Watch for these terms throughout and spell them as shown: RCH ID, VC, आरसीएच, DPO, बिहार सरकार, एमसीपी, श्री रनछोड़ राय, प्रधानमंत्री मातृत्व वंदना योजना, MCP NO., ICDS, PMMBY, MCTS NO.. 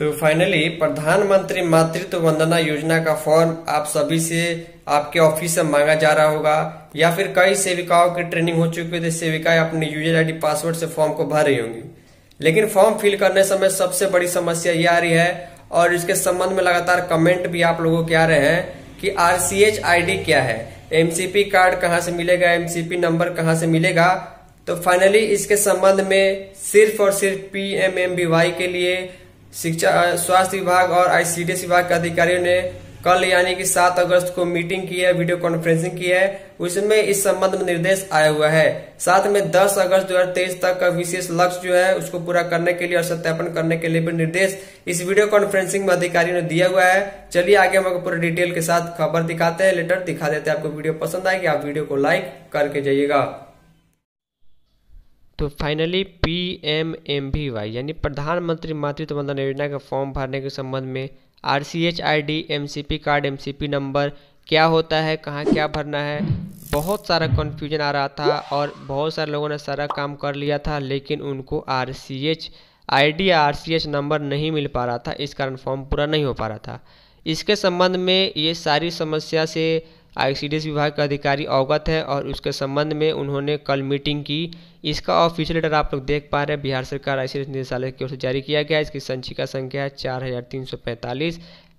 तो फाइनली प्रधानमंत्री मातृत्व वंदना योजना का फॉर्म आप सभी से आपके ऑफिस से मांगा जा रहा होगा, या फिर कई सेविकाओं की ट्रेनिंग हो चुकी है तो सेविकाएं अपने यूजर आईडी पासवर्ड से फॉर्म को भर रही होंगी। लेकिन फॉर्म फिल करने समय सबसे बड़ी समस्या ये आ रही है और इसके संबंध में लगातार कमेंट भी आप लोगों के आ रहे हैं कि आरसीएच आईडी क्या है, एमसीपी कार्ड कहाँ से मिलेगा, एमसीपी नंबर कहाँ से मिलेगा। तो फाइनली इसके संबंध में सिर्फ और सिर्फ PMMBY के लिए शिक्षा स्वास्थ्य विभाग और ICDS विभाग के अधिकारियों ने कल यानी कि 7 अगस्त को मीटिंग की है, वीडियो कॉन्फ्रेंसिंग की है, उसमें इस संबंध में निर्देश आया हुआ है। साथ में 10 अगस्त 2023 तक का विशेष लक्ष्य जो है उसको पूरा करने के लिए और सत्यापन करने के लिए भी निर्देश इस वीडियो कॉन्फ्रेंसिंग में अधिकारियों ने दिया हुआ है। चलिए आगे हम आपको पूरा डिटेल के साथ खबर दिखाते हैं, लेटर दिखा देते हैं। आपको वीडियो पसंद आएगी आप वीडियो को लाइक करके जाइएगा। तो फाइनली PMMBY यानी प्रधानमंत्री मातृत्व वंदना योजना का फॉर्म भरने के संबंध में RCH ID, MCP card, MCP number क्या होता है, कहाँ क्या भरना है, बहुत सारा कन्फ्यूजन आ रहा था और बहुत सारे लोगों ने सारा काम कर लिया था लेकिन उनको RCH ID या RCH नंबर नहीं मिल पा रहा था, इस कारण फॉर्म पूरा नहीं हो पा रहा था। इसके संबंध में ये सारी समस्या से ICDS विभाग के अधिकारी अवगत है और उसके संबंध में उन्होंने कल मीटिंग की। इसका ऑफिशियल लेटर आप लोग देख पा रहे हैं, बिहार सरकार ICDS निदेशालय की ओर से जारी किया गया। इसकी संचिका संख्या है 4345।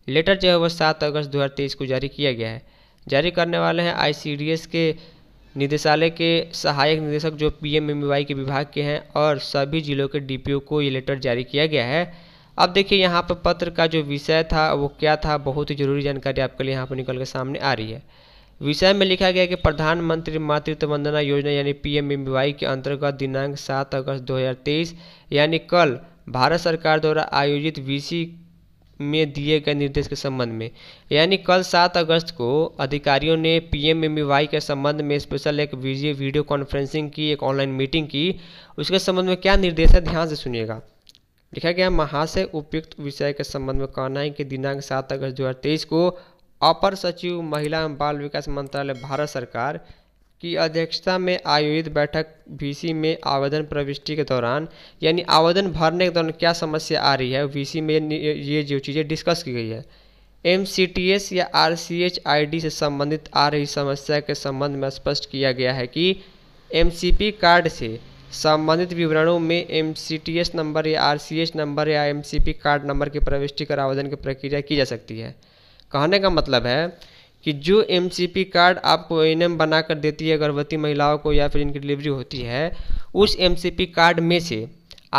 लेटर जो है वह 7 अगस्त 2023 को जारी किया गया है। जारी करने वाले हैं ICDS के निदेशालय के सहायक निदेशक जो PMMBY के विभाग के हैं और सभी जिलों के DPO को ये लेटर जारी किया गया है। अब देखिए यहाँ पर पत्र का जो विषय था वो क्या था, बहुत ही जरूरी जानकारी आपके लिए यहाँ पर निकल के सामने आ रही है। विषय में लिखा गया कि प्रधानमंत्री मातृत्व वंदना योजना यानी PMMBY के अंतर्गत दिनांक 7 अगस्त 2023 यानी कल भारत सरकार द्वारा आयोजित VC में दिए गए निर्देश के संबंध में, यानी कल 7 अगस्त को अधिकारियों ने PMMBY के संबंध में स्पेशल एक वीडियो कॉन्फ्रेंसिंग की, एक ऑनलाइन मीटिंग की। उसके संबंध में क्या निर्देश है ध्यान से सुनिएगा। लिखा गया महाशय उपयुक्त विषय के संबंध में कहना है कि दिनांक 7 अगस्त 2023 को अपर सचिव महिला एवं बाल विकास मंत्रालय भारत सरकार की अध्यक्षता में आयोजित बैठक VC में आवेदन प्रविष्टि के दौरान यानी आवेदन भरने के दौरान क्या समस्या आ रही है, VC में ये जो चीज़ें डिस्कस की गई है, MCTS या RCH ID से संबंधित आ रही समस्या के संबंध में स्पष्ट किया गया है कि MCP कार्ड से संबंधित विवरणों में MCTS नंबर या RCH नंबर या MCP कार्ड नंबर की प्रविष्टि कर आवेदन की प्रक्रिया की जा सकती है। कहने का मतलब है कि जो MCP कार्ड आपको एनएम बनाकर देती है गर्भवती महिलाओं को या फिर इनकी डिलीवरी होती है, उस MCP कार्ड में से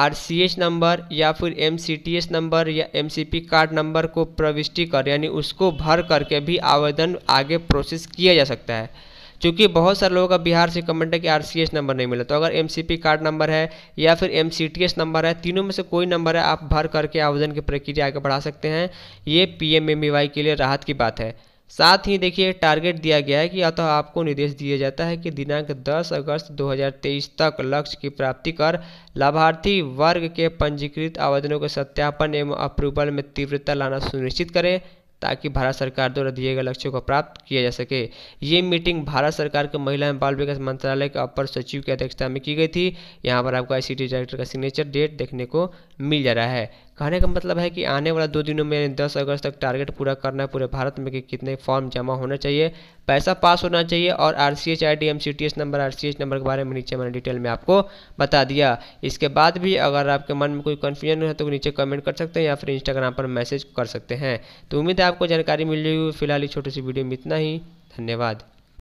RCH नंबर या फिर MCTS नंबर या MCP कार्ड नंबर को प्रविष्टि कर यानी उसको भर करके भी आवेदन आगे प्रोसेस किया जा सकता है। क्योंकि बहुत सारे लोगों का बिहार से कमेंट है कि RCH नंबर नहीं मिला, तो अगर MCP कार्ड नंबर है या फिर MCTS नंबर है, तीनों में से कोई नंबर है आप भर करके आवेदन की प्रक्रिया आगे बढ़ा सकते हैं। ये PMMBY के लिए राहत की बात है। साथ ही देखिए टारगेट दिया गया है कि अतः तो आपको निर्देश दिया जाता है कि दिनांक 10 अगस्त 2023 तक लक्ष्य की प्राप्ति कर लाभार्थी वर्ग के पंजीकृत आवेदनों के सत्यापन एवं अप्रूवल में तीव्रता लाना सुनिश्चित करें ताकि भारत सरकार द्वारा दिए गए लक्ष्यों को प्राप्त किया जा सके। ये मीटिंग भारत सरकार के महिला एवं बाल विकास मंत्रालय के अपर सचिव की अध्यक्षता में की गई थी। यहाँ पर आपको ICDS डायरेक्टर का सिग्नेचर डेट देखने को मिल जा रहा है। कहने का मतलब है कि आने वाला 2 दिनों में यानी 10 अगस्त तक टारगेट पूरा करना है पूरे भारत में कि कितने फॉर्म जमा होना चाहिए, पैसा पास होना चाहिए और RCH ID, MCTS number, RCH number के बारे में नीचे मैंने डिटेल में आपको बता दिया। इसके बाद भी अगर आपके मन में कोई कन्फ्यूजन है तो नीचे कमेंट कर सकते हैं या फिर इंस्टाग्राम पर मैसेज कर सकते हैं। तो उम्मीद है आपको जानकारी मिल रही हो। फिलहाल इस छोटी सी वीडियो में इतना ही, धन्यवाद।